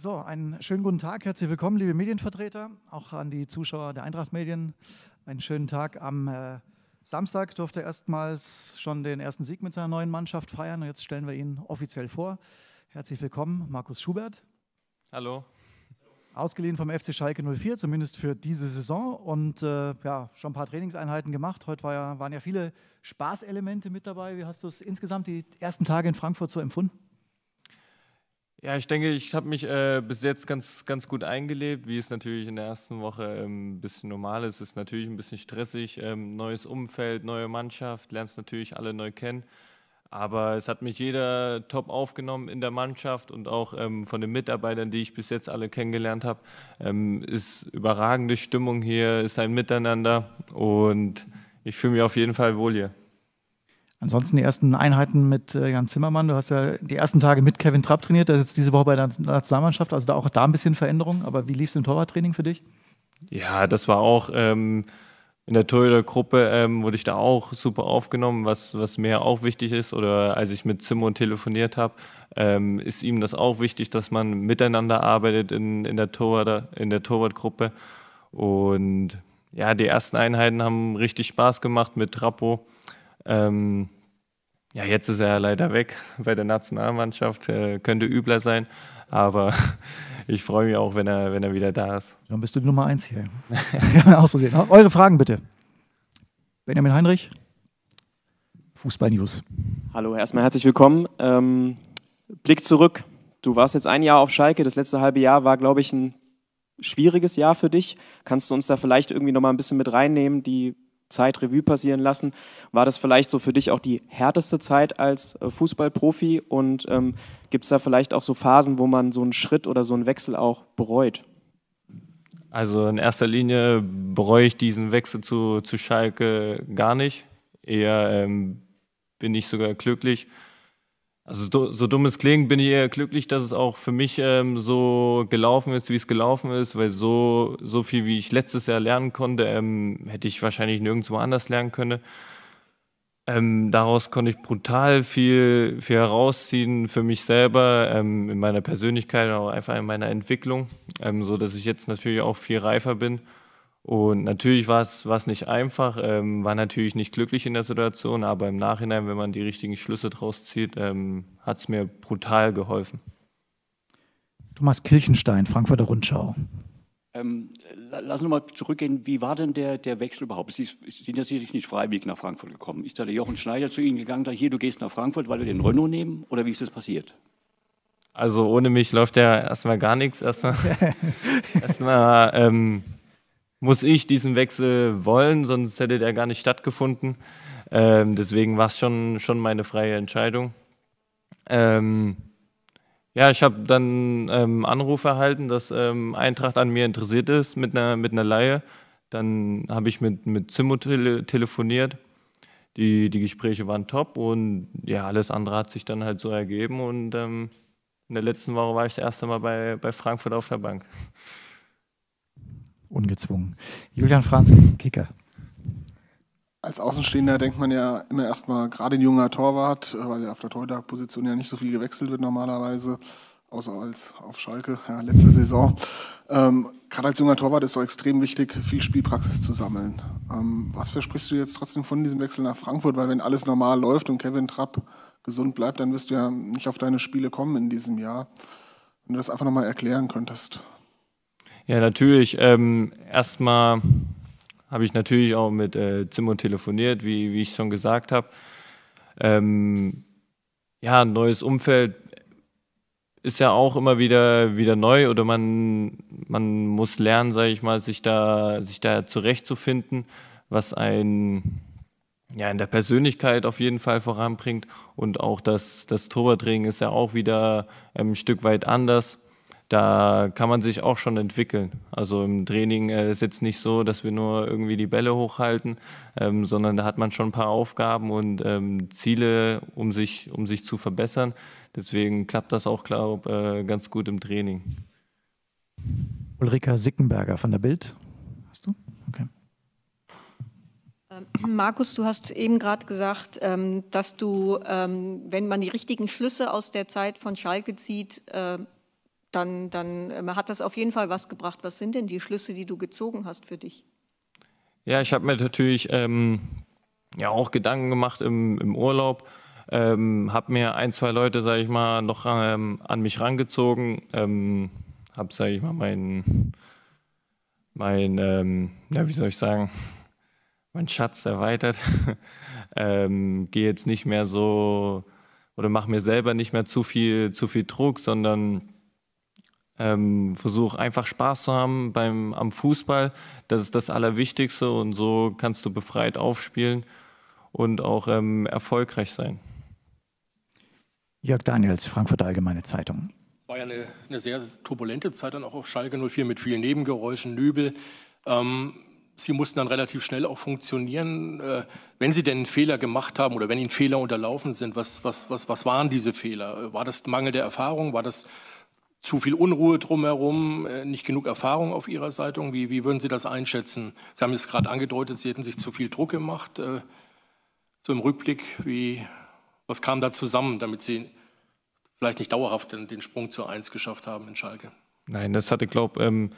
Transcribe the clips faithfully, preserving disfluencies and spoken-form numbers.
So, einen schönen guten Tag, herzlich willkommen, liebe Medienvertreter, auch an die Zuschauer der Eintracht Medien. Einen schönen Tag. Am äh, Samstag durfte er erstmals schon den ersten Sieg mit seiner neuen Mannschaft feiern. Und jetzt stellen wir ihn offiziell vor. Herzlich willkommen, Markus Schubert. Hallo. Ausgeliehen vom F C Schalke null vier, zumindest für diese Saison. Und äh, ja, schon ein paar Trainingseinheiten gemacht. Heute war ja, waren ja viele Spaßelemente mit dabei. Wie hast du es insgesamt die ersten Tage in Frankfurt so empfunden? Ja, ich denke, ich habe mich äh, bis jetzt ganz, ganz gut eingelebt, wie es natürlich in der ersten Woche ähm, ein bisschen normal ist. Es ist natürlich ein bisschen stressig, ähm, neues Umfeld, neue Mannschaft, lernst natürlich alle neu kennen. Aber es hat mich jeder top aufgenommen in der Mannschaft und auch ähm, von den Mitarbeitern, die ich bis jetzt alle kennengelernt habe. Ähm, ist überragende Stimmung hier, ist ein Miteinander und ich fühle mich auf jeden Fall wohl hier. Ansonsten die ersten Einheiten mit Jan Zimmermann. Du hast ja die ersten Tage mit Kevin Trapp trainiert. Der ist jetzt diese Woche bei der Nationalmannschaft. Also da auch da ein bisschen Veränderung. Aber wie lief es im Torwarttraining für dich? Ja, das war auch ähm, in der Torhütergruppe ähm, wurde ich da auch super aufgenommen, was, was mir auch wichtig ist. Oder als ich mit Zimmer telefoniert habe, ähm, ist ihm das auch wichtig, dass man miteinander arbeitet in, in der Torwart, in der Torwartgruppe. Und ja, die ersten Einheiten haben richtig Spaß gemacht mit Trappo. Ähm, ja, jetzt ist er leider weg bei der Nationalmannschaft, äh, könnte übler sein, aber ich freue mich auch, wenn er, wenn er wieder da ist. Dann bist du die Nummer eins hier. Auszusehen. Eure Fragen bitte. Benjamin Heinrich, Fußball-News. Hallo, erstmal herzlich willkommen. Ähm, Blick zurück, du warst jetzt ein Jahr auf Schalke, das letzte halbe Jahr war, glaube ich, ein schwieriges Jahr für dich. Kannst du uns da vielleicht irgendwie nochmal ein bisschen mit reinnehmen, die Zeit Revue passieren lassen? War das vielleicht so für dich auch die härteste Zeit als Fußballprofi und ähm, gibt es da vielleicht auch so Phasen, wo man so einen Schritt oder so einen Wechsel auch bereut? Also in erster Linie bereue ich diesen Wechsel zu, zu Schalke gar nicht. Eher ähm, bin ich sogar glücklich. Also so dumm es klingt, bin ich eher glücklich, dass es auch für mich ähm, so gelaufen ist, wie es gelaufen ist, weil so, so viel, wie ich letztes Jahr lernen konnte, ähm, hätte ich wahrscheinlich nirgendwo anders lernen können. Ähm, daraus konnte ich brutal viel, viel herausziehen für mich selber, ähm, in meiner Persönlichkeit, auch einfach in meiner Entwicklung, ähm, so dass ich jetzt natürlich auch viel reifer bin. Und natürlich war es nicht einfach, ähm, war natürlich nicht glücklich in der Situation, aber im Nachhinein, wenn man die richtigen Schlüsse draus zieht, ähm, hat es mir brutal geholfen. Thomas Kirchenstein, Frankfurter Rundschau. Ähm, lass uns mal zurückgehen, wie war denn der, der Wechsel überhaupt? Sie sind ja sicherlich nicht freiwillig nach Frankfurt gekommen. Ist da der Jochen Schneider zu Ihnen gegangen, da hier, du gehst nach Frankfurt, weil wir den Rönnow nehmen? Oder wie ist das passiert? Also ohne mich läuft ja erstmal gar nichts. Erstmal... erstmal ähm, muss ich diesen Wechsel wollen, sonst hätte der gar nicht stattgefunden. Ähm, deswegen war es schon, schon meine freie Entscheidung. Ähm, ja, ich habe dann ähm, Anruf erhalten, dass ähm, Eintracht an mir interessiert ist mit einer, mit einer Leihe. Dann habe ich mit, mit Zimmo tele telefoniert. Die, die Gespräche waren top und ja, alles andere hat sich dann halt so ergeben. Und ähm, in der letzten Woche war ich das erste Mal bei, bei Frankfurt auf der Bank. Ungezwungen. Julian Franz, Kicker. Als Außenstehender denkt man ja immer erstmal, gerade ein junger Torwart, weil ja auf der Torhüterposition ja nicht so viel gewechselt wird normalerweise, außer als auf Schalke, ja, letzte Saison. Ähm, gerade als junger Torwart ist es extrem wichtig, viel Spielpraxis zu sammeln. Ähm, was versprichst du jetzt trotzdem von diesem Wechsel nach Frankfurt? Weil wenn alles normal läuft und Kevin Trapp gesund bleibt, dann wirst du ja nicht auf deine Spiele kommen in diesem Jahr. Wenn du das einfach nochmal erklären könntest. Ja, natürlich. Ähm, erstmal habe ich natürlich auch mit äh, Zimmer telefoniert, wie, wie ich schon gesagt habe. Ähm, ja, ein neues Umfeld ist ja auch immer wieder, wieder neu oder man, man muss lernen, sage ich mal, sich da, sich da zurechtzufinden, was einen ja, in der Persönlichkeit auf jeden Fall voranbringt. Und auch das, das Torwarttraining ist ja auch wieder ein Stück weit anders. Da kann man sich auch schon entwickeln. Also im Training äh, ist jetzt nicht so, dass wir nur irgendwie die Bälle hochhalten, ähm, sondern da hat man schon ein paar Aufgaben und ähm, Ziele, um sich, um sich zu verbessern. Deswegen klappt das auch, glaube ich, äh, ganz gut im Training. Ulrika Sickenberger von der BILD. Hast du? Okay. Markus, du hast eben gerade gesagt, dass du, wenn man die richtigen Schlüsse aus der Zeit von Schalke zieht, dann, dann hat das auf jeden Fall was gebracht. Was sind denn die Schlüsse, die du gezogen hast für dich? Ja, ich habe mir natürlich ähm, ja auch Gedanken gemacht im, im Urlaub. Ähm, habe mir ein, zwei Leute, sage ich mal, noch ähm, an mich rangezogen. Ähm, habe, sage ich mal, mein, mein ähm, ja, wie soll ich sagen, mein Schatz erweitert. ähm, Gehe jetzt nicht mehr so oder mache mir selber nicht mehr zu viel, zu viel Druck, sondern ähm, versuche einfach Spaß zu haben beim, am Fußball. Das ist das Allerwichtigste und so kannst du befreit aufspielen und auch ähm, erfolgreich sein. Jörg Daniels, Frankfurter Allgemeine Zeitung. Es war ja eine, eine sehr turbulente Zeit dann auch auf Schalke null vier mit vielen Nebengeräuschen, Nübel. Ähm, Sie mussten dann relativ schnell auch funktionieren. Äh, wenn Sie denn einen Fehler gemacht haben oder wenn Ihnen Fehler unterlaufen sind, was, was, was, was waren diese Fehler? War das Mangel der Erfahrung? War das zu viel Unruhe drumherum? Äh, nicht genug Erfahrung auf Ihrer Seite? Wie, wie würden Sie das einschätzen? Sie haben es gerade angedeutet, Sie hätten sich zu viel Druck gemacht. Äh, So im Rückblick, wie, was kam da zusammen, damit Sie vielleicht nicht dauerhaft den, den Sprung zur eins geschafft haben in Schalke? Nein, das hatte, glaube ich, ähm,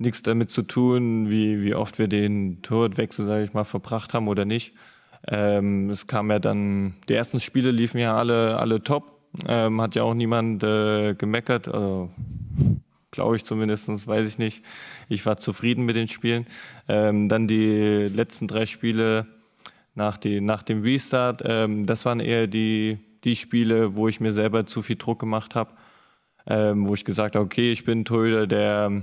nichts damit zu tun, wie, wie oft wir den Torwartwechsel, sage ich mal, verbracht haben oder nicht. Ähm, es kam ja dann, die ersten Spiele liefen ja alle, alle top. Ähm, hat ja auch niemand äh, gemeckert, also glaube ich zumindest, weiß ich nicht. Ich war zufrieden mit den Spielen. Ähm, dann die letzten drei Spiele Nach, die, nach dem Restart, ähm, das waren eher die, die Spiele, wo ich mir selber zu viel Druck gemacht habe, ähm, wo ich gesagt habe, okay, ich bin ein Torhüter, der,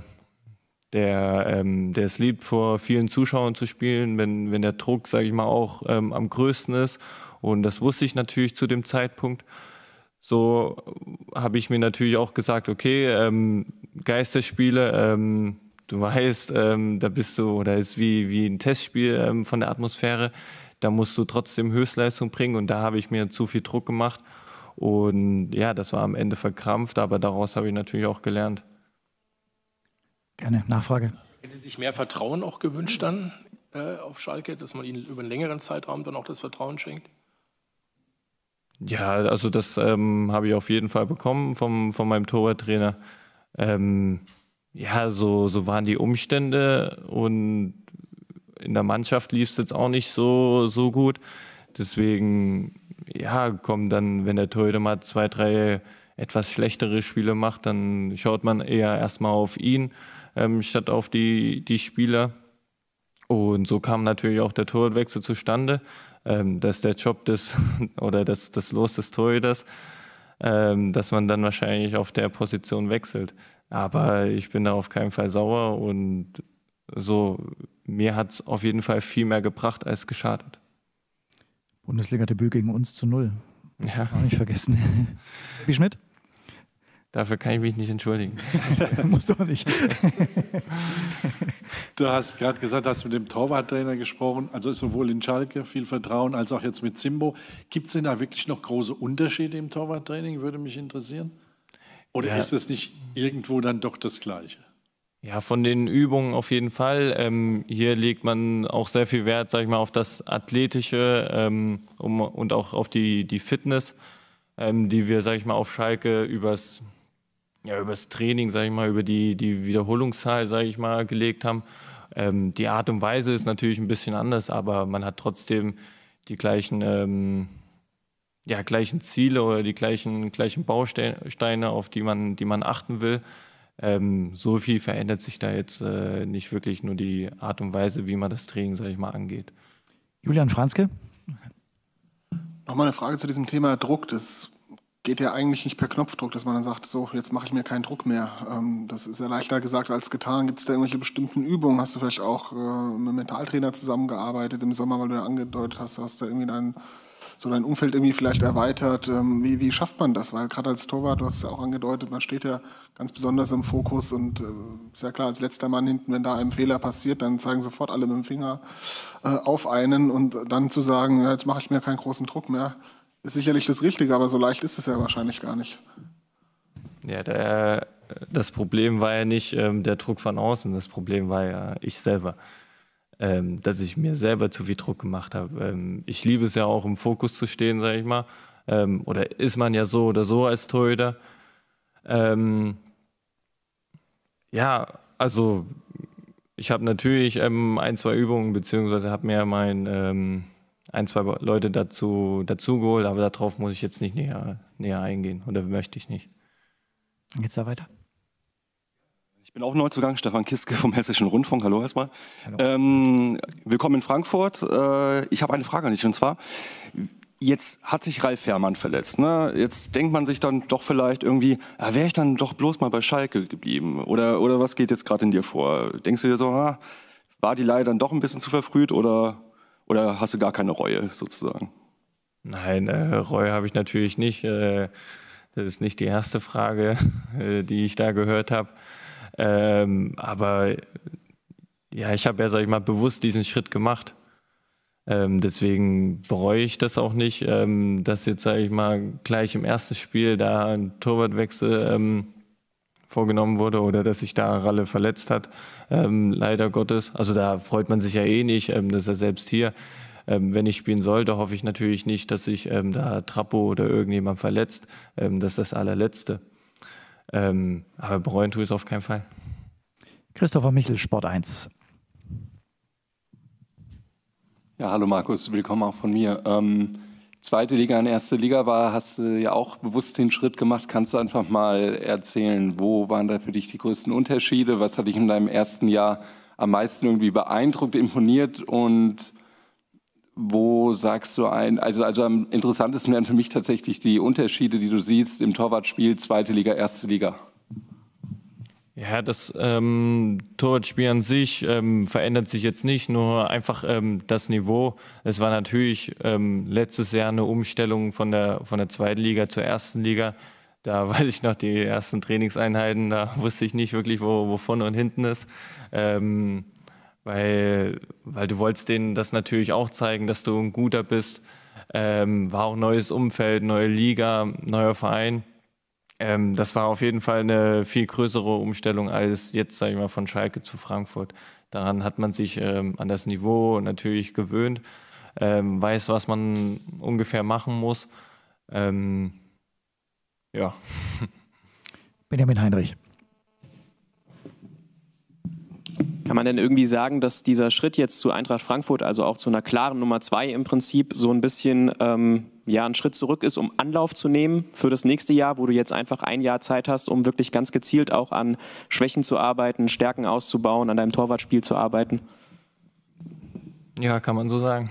der, ähm, der es liebt, vor vielen Zuschauern zu spielen, wenn, wenn der Druck, sage ich mal, auch ähm, am größten ist. Und das wusste ich natürlich zu dem Zeitpunkt. So habe ich mir natürlich auch gesagt, okay, ähm, Geisterspiele, ähm, du weißt, ähm, da bist du, oder ist wie, wie ein Testspiel ähm, von der Atmosphäre. Da musst du trotzdem Höchstleistung bringen und da habe ich mir zu viel Druck gemacht. Und ja, das war am Ende verkrampft, aber daraus habe ich natürlich auch gelernt. Gerne, Nachfrage. Hätten Sie sich mehr Vertrauen auch gewünscht dann äh, auf Schalke, dass man Ihnen über einen längeren Zeitraum dann auch das Vertrauen schenkt? Ja, also das ähm, habe ich auf jeden Fall bekommen vom, von meinem Torwarttrainer. Ähm, ja, so, so waren die Umstände und in der Mannschaft lief es jetzt auch nicht so, so gut. Deswegen, ja, kommen dann, wenn der Torhüter mal zwei, drei etwas schlechtere Spiele macht, dann schaut man eher erstmal auf ihn ähm, statt auf die, die Spieler. Und so kam natürlich auch der Torwartwechsel zustande. Ähm, das ist der Job des, oder das, das Los des Torhüters, ähm, dass man dann wahrscheinlich auf der Position wechselt. Aber ich bin da auf keinen Fall sauer und so. Mir hat es auf jeden Fall viel mehr gebracht als geschadet. Bundesliga-Debüt gegen uns zu null. Ja. Auch nicht vergessen. Wie Schmidt? Dafür kann ich mich nicht entschuldigen. Musst du nicht. Du hast gerade gesagt, du hast mit dem Torwarttrainer gesprochen, also sowohl in Schalke viel Vertrauen als auch jetzt mit Zimbo. Gibt es denn da wirklich noch große Unterschiede im Torwarttraining? Würde mich interessieren. Oder ja. Ist es nicht irgendwo dann doch das Gleiche? Ja, von den Übungen auf jeden Fall. Ähm, hier legt man auch sehr viel Wert, sag ich mal, auf das Athletische ähm, um, und auch auf die, die Fitness, ähm, die wir, sag ich mal, auf Schalke übers, ja, übers Training, sag ich mal, über die, die Wiederholungszahl, sag ich mal, gelegt haben. Ähm, die Art und Weise ist natürlich ein bisschen anders, aber man hat trotzdem die gleichen, ähm, ja, gleichen Ziele oder die gleichen, gleichen Bausteine, auf die man, die man achten will. Ähm, so viel verändert sich da jetzt äh, nicht wirklich, nur die Art und Weise, wie man das Training, sage ich mal, angeht. Julian Franzke? Nochmal eine Frage zu diesem Thema Druck. Das geht ja eigentlich nicht per Knopfdruck, dass man dann sagt, so, jetzt mache ich mir keinen Druck mehr. Ähm, das ist ja leichter gesagt als getan. Gibt es da irgendwelche bestimmten Übungen? Hast du vielleicht auch äh, mit einem Mentaltrainer zusammengearbeitet im Sommer, weil du ja angedeutet hast, hast du irgendwie deinen so dein Umfeld irgendwie vielleicht erweitert. Wie, wie schafft man das? Weil gerade als Torwart, du hast es ja auch angedeutet, man steht ja ganz besonders im Fokus und äh, ist ja klar, als letzter Mann hinten, wenn da einem Fehler passiert, dann zeigen sofort alle mit dem Finger äh, auf einen und dann zu sagen, ja, jetzt mache ich mir keinen großen Druck mehr, ist sicherlich das Richtige, aber so leicht ist es ja wahrscheinlich gar nicht. Ja, der, das Problem war ja nicht ähm, der Druck von außen, das Problem war ja ich selber. Ähm, dass ich mir selber zu viel Druck gemacht habe. Ähm, ich liebe es ja auch, im Fokus zu stehen, sage ich mal. Ähm, oder ist man ja so oder so als Torhüter. Ähm, Ja, also ich habe natürlich ähm, ein, zwei Übungen, beziehungsweise habe mir mein ähm, ein, zwei Leute dazu, dazu geholt, aber darauf muss ich jetzt nicht näher, näher eingehen oder möchte ich nicht. Dann geht's da weiter. Ich bin auch Neuzugang, Stefan Kiske vom Hessischen Rundfunk. Hallo erstmal. Hallo. Ähm, willkommen in Frankfurt. Äh, ich habe eine Frage an dich und zwar, jetzt hat sich Ralf Herrmann verletzt. Ne? Jetzt denkt man sich dann doch vielleicht irgendwie, ah, wäre ich dann doch bloß mal bei Schalke geblieben? Oder, oder was geht jetzt gerade in dir vor? Denkst du dir so, ah, war die Leihe dann doch ein bisschen zu verfrüht oder, oder hast du gar keine Reue sozusagen? Nein, äh, Reue habe ich natürlich nicht. Äh, das ist nicht die erste Frage, äh, die ich da gehört habe. Ähm, aber ja, ich habe ja, sag ich mal, bewusst diesen Schritt gemacht. Ähm, deswegen bereue ich das auch nicht, ähm, dass jetzt, sage ich mal, gleich im ersten Spiel da ein Torwartwechsel ähm, vorgenommen wurde oder dass sich da Ralle verletzt hat, ähm, leider Gottes. Also da freut man sich ja eh nicht, ähm, dass er selbst hier, ähm, wenn ich spielen sollte, hoffe ich natürlich nicht, dass sich ähm, da Trappo oder irgendjemand verletzt. Ähm, das ist das Allerletzte. Ähm, aber bereuen tue ich es auf keinen Fall. Christopher Michel, Sport eins. Ja, hallo Markus, willkommen auch von mir. Ähm, zweite Liga in erste Liga war, hast du ja auch bewusst den Schritt gemacht. Kannst du einfach mal erzählen, wo waren da für dich die größten Unterschiede? Was hat dich in deinem ersten Jahr am meisten irgendwie beeindruckt, imponiert? Und wo sagst du ein, also, also am interessantesten wären für mich tatsächlich die Unterschiede, die du siehst im Torwartspiel, zweite Liga, erste Liga? Ja, das ähm, Torwartspiel an sich ähm, verändert sich jetzt nicht, nur einfach ähm, das Niveau. Es war natürlich ähm, letztes Jahr eine Umstellung von der, von der zweiten Liga zur ersten Liga. Da weiß ich noch die ersten Trainingseinheiten, da wusste ich nicht wirklich, wo, wo vorne und hinten ist. Ähm, weil, weil du wolltest denen das natürlich auch zeigen, dass du ein Guter bist. Ähm, war auch neues Umfeld, neue Liga, neuer Verein. Ähm, das war auf jeden Fall eine viel größere Umstellung als jetzt, sage ich mal, von Schalke zu Frankfurt. Daran hat man sich ähm, an das Niveau natürlich gewöhnt, ähm, weiß, was man ungefähr machen muss. Ähm, ja. Benjamin Heinrich. Kann man denn irgendwie sagen, dass dieser Schritt jetzt zu Eintracht Frankfurt, also auch zu einer klaren Nummer zwei im Prinzip, so ein bisschen ähm, ja, ein Schritt zurück ist, um Anlauf zu nehmen für das nächste Jahr, wo du jetzt einfach ein Jahr Zeit hast, um wirklich ganz gezielt auch an Schwächen zu arbeiten, Stärken auszubauen, an deinem Torwartspiel zu arbeiten? Ja, kann man so sagen.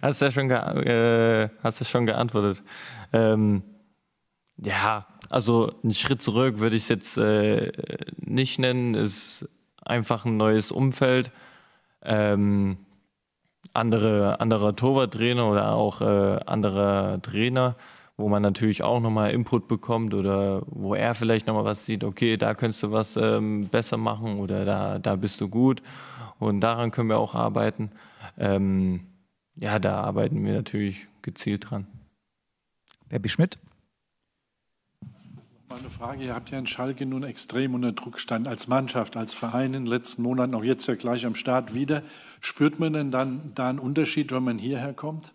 Hast du ja schon, ge äh, hast ja schon geantwortet. Ähm, ja, also einen Schritt zurück würde ich es jetzt äh, nicht nennen. Es ist einfach ein neues Umfeld. Ähm, andere, anderer Torwarttrainer oder auch äh, anderer Trainer, wo man natürlich auch nochmal Input bekommt oder wo er vielleicht nochmal was sieht, okay, da könntest du was ähm, besser machen oder da, da bist du gut und daran können wir auch arbeiten. Ähm, ja, da arbeiten wir natürlich gezielt dran. Berbi Schmidt. Eine Frage, ihr habt ja in Schalke nun extrem unter Druck stand, als Mannschaft, als Verein in den letzten Monaten, auch jetzt ja gleich am Start wieder. Spürt man denn dann da einen Unterschied, wenn man hierher kommt?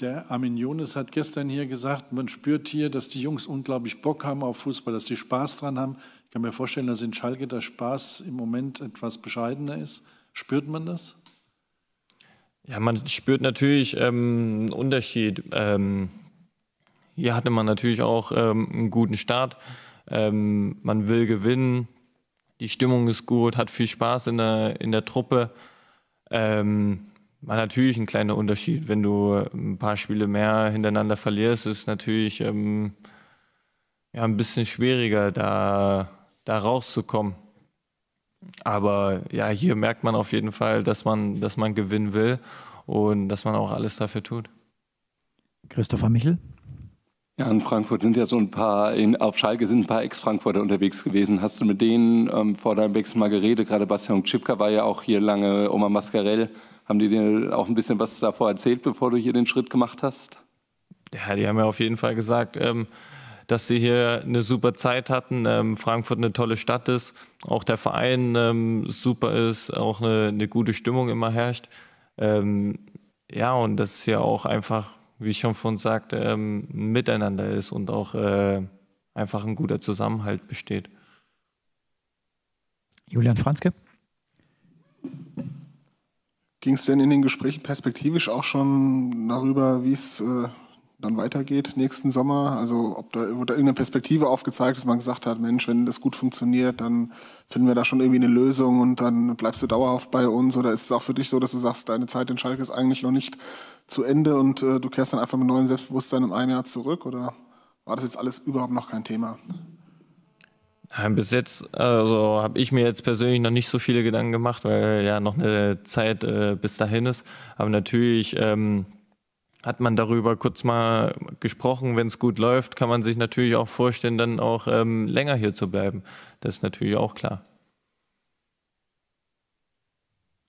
Der Armin Jonas hat gestern hier gesagt, man spürt hier, dass die Jungs unglaublich Bock haben auf Fußball, dass die Spaß dran haben. Ich kann mir vorstellen, dass in Schalke der Spaß im Moment etwas bescheidener ist. Spürt man das? Ja, man spürt natürlich ähm, einen Unterschied. Ähm Hier hatte man natürlich auch ähm, einen guten Start. Ähm, man will gewinnen, die Stimmung ist gut, hat viel Spaß in der, in der Truppe. Ähm, war natürlich ein kleiner Unterschied. Wenn du ein paar Spiele mehr hintereinander verlierst, ist es natürlich ähm, ja, ein bisschen schwieriger, da, da rauszukommen. Aber ja, hier merkt man auf jeden Fall, dass man, dass man gewinnen will und dass man auch alles dafür tut. Christopher Michel. Ja, in Frankfurt sind ja so ein paar, in, auf Schalke sind ein paar Ex-Frankfurter unterwegs gewesen. Hast du mit denen ähm, vor deinem Wechsel mal geredet? Gerade Bastian Czipka war ja auch hier lange, Omar Mascarell. Haben die dir auch ein bisschen was davor erzählt, bevor du hier den Schritt gemacht hast? Ja, die haben ja auf jeden Fall gesagt, ähm, dass sie hier eine super Zeit hatten. Ähm, Frankfurt eine tolle Stadt ist, auch der Verein ähm, super ist, auch eine, eine gute Stimmung immer herrscht. Ähm, ja, und das ist ja auch einfach, wie ich schon vorhin sagte, ähm, ein Miteinander ist und auch äh, einfach ein guter Zusammenhalt besteht. Julian Franzke. Ging es denn in den Gesprächen perspektivisch auch schon darüber, wie es äh, dann weitergeht nächsten Sommer? Also ob da, wurde da irgendeine Perspektive aufgezeigt, dass man gesagt hat, Mensch, wenn das gut funktioniert, dann finden wir da schon irgendwie eine Lösung und dann bleibst du dauerhaft bei uns? Oder ist es auch für dich so, dass du sagst, deine Zeit in Schalke ist eigentlich noch nicht zu Ende und äh, du kehrst dann einfach mit neuem Selbstbewusstsein in einem Jahr zurück? Oder war das jetzt alles überhaupt noch kein Thema? Bis jetzt also, habe ich mir jetzt persönlich noch nicht so viele Gedanken gemacht, weil ja noch eine Zeit äh, bis dahin ist. Aber natürlich ähm, hat man darüber kurz mal gesprochen. Wenn es gut läuft, kann man sich natürlich auch vorstellen, dann auch ähm, länger hier zu bleiben. Das ist natürlich auch klar.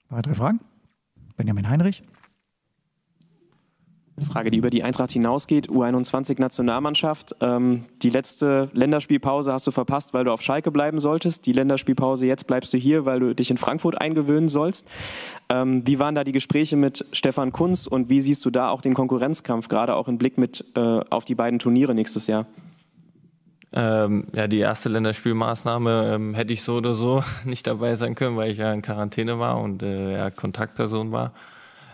Weitere Fragen? Benjamin Heinrich. Frage, die über die Eintracht hinausgeht, U einundzwanzig-Nationalmannschaft. Ähm, die letzte Länderspielpause hast du verpasst, weil du auf Schalke bleiben solltest. Die Länderspielpause, jetzt bleibst du hier, weil du dich in Frankfurt eingewöhnen sollst. Ähm, wie waren da die Gespräche mit Stefan Kunz und wie siehst du da auch den Konkurrenzkampf, gerade auch im Blick mit, äh, auf die beiden Turniere nächstes Jahr? Ähm, ja, die erste Länderspielmaßnahme ähm, hätte ich so oder so nicht dabei sein können, weil ich ja in Quarantäne war und äh, ja, Kontaktperson war.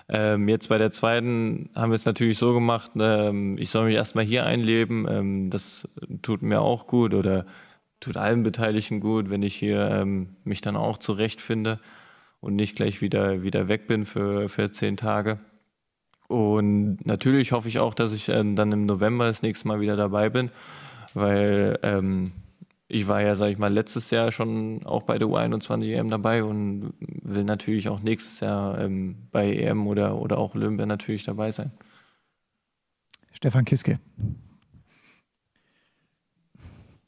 Ähm, jetzt bei der zweiten haben wir es natürlich so gemacht, ähm, ich soll mich erstmal hier einleben, ähm, das tut mir auch gut oder tut allen Beteiligten gut, wenn ich hier ähm, mich dann auch zurechtfinde und nicht gleich wieder, wieder weg bin für, für zehn Tage. Und natürlich hoffe ich auch, dass ich ähm, dann im November das nächste Mal wieder dabei bin, weil ähm, ich war ja, sag ich mal, letztes Jahr schon auch bei der U einundzwanzig E M dabei und will natürlich auch nächstes Jahr ähm, bei E M oder, oder auch Olympia natürlich dabei sein. Stefan Kiske.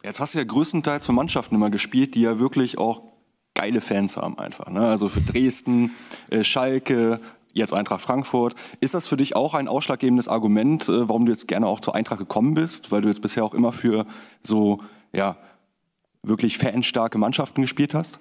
Jetzt hast du ja größtenteils für Mannschaften immer gespielt, die ja wirklich auch geile Fans haben einfach, ne? Also für Dresden, äh, Schalke, jetzt Eintracht Frankfurt. Ist das für dich auch ein ausschlaggebendes Argument, äh, warum du jetzt gerne auch zur Eintracht gekommen bist? Weil du jetzt bisher auch immer für so, ja, wirklich fanstarke Mannschaften gespielt hast?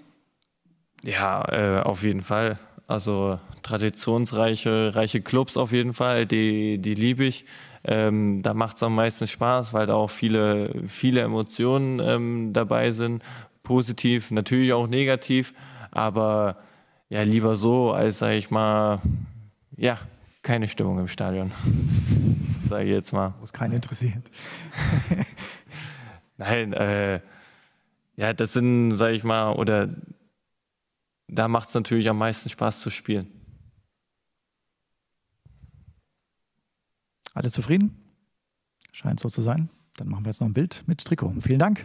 Ja, äh, auf jeden Fall. Also traditionsreiche reiche Clubs auf jeden Fall, die, die liebe ich. Ähm, da macht es am meisten Spaß, weil da auch viele, viele Emotionen ähm, dabei sind. Positiv, natürlich auch negativ, aber ja, lieber so, als sage ich mal, ja, keine Stimmung im Stadion. Sage ich jetzt mal. Muss keinen interessieren. Nein, äh, ja, das sind, sag ich mal, oder da macht es natürlich am meisten Spaß zu spielen. Alle zufrieden? Scheint so zu sein. Dann machen wir jetzt noch ein Bild mit Trikot. Vielen Dank.